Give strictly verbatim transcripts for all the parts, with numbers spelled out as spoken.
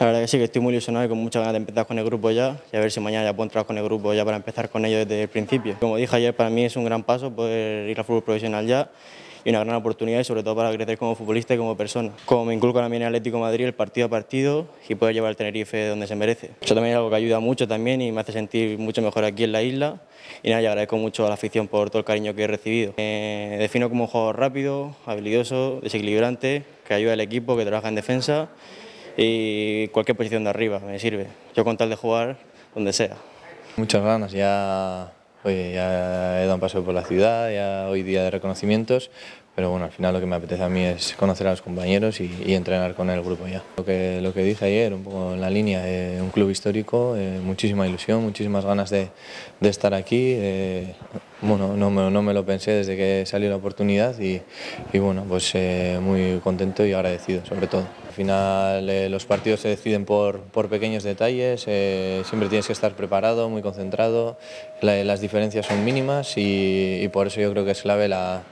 La verdad que sí, que estoy muy ilusionado y con muchas ganas de empezar con el grupo ya, y a ver si mañana ya puedo entrar con el grupo ya para empezar con ellos desde el principio. Como dije ayer, para mí es un gran paso poder ir al fútbol profesional ya y una gran oportunidad, y sobre todo para crecer como futbolista y como persona. Como me inculco también en Atlético de Madrid, el partido a partido, y poder llevar al Tenerife donde se merece. Eso también es algo que ayuda mucho también y me hace sentir mucho mejor aquí en la isla. Y nada, y agradezco mucho a la afición por todo el cariño que he recibido. Me defino como un jugador rápido, habilidoso, desequilibrante, que ayuda al equipo, que trabaja en defensa, y cualquier posición de arriba me sirve, yo con tal de jugar donde sea. Muchas ganas, ya, oye, ya he dado un paseo por la ciudad, ya hoy día de reconocimientos, pero bueno, al final lo que me apetece a mí es conocer a los compañeros y, y entrenar con el grupo ya. Lo que, lo que dije ayer, un poco en la línea, eh, un club histórico, eh, muchísima ilusión, muchísimas ganas de, de estar aquí. Eh, bueno, no me, no me lo pensé desde que salió la oportunidad y, y bueno, pues eh, muy contento y agradecido sobre todo. Al final eh, los partidos se deciden por, por pequeños detalles, eh, siempre tienes que estar preparado, muy concentrado, la, las diferencias son mínimas y, y por eso yo creo que es clave la...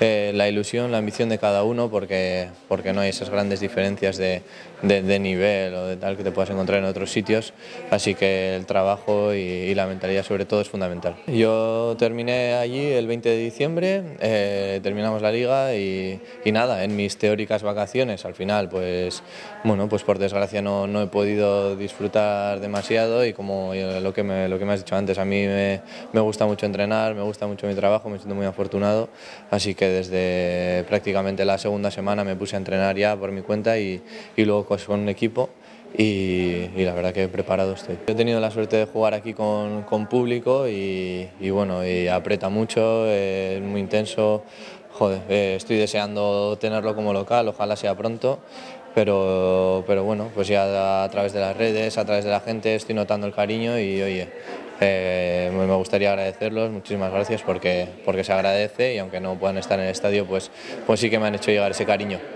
Eh, la ilusión, la ambición de cada uno, porque, porque no hay esas grandes diferencias de, de, de nivel o de tal que te puedas encontrar en otros sitios, así que el trabajo y, y la mentalidad sobre todo es fundamental. Yo terminé allí el veinte de diciembre, eh, terminamos la liga y, y nada, en mis teóricas vacaciones al final, pues bueno, pues por desgracia no, no he podido disfrutar demasiado, y como lo que me, lo que me has dicho antes, a mí me, me gusta mucho entrenar, me gusta mucho mi trabajo, me siento muy afortunado, así que desde prácticamente la segunda semana me puse a entrenar ya por mi cuenta y, y luego con un equipo y, y la verdad que preparado estoy. He tenido la suerte de jugar aquí con, con público y, y bueno, y aprieta mucho, es eh, muy intenso. Joder, eh, estoy deseando tenerlo como local, ojalá sea pronto, pero, pero bueno, pues ya a través de las redes, a través de la gente estoy notando el cariño y oye, Eh, me gustaría agradecerlos, muchísimas gracias porque, porque se agradece, y aunque no puedan estar en el estadio, pues, pues sí que me han hecho llegar ese cariño.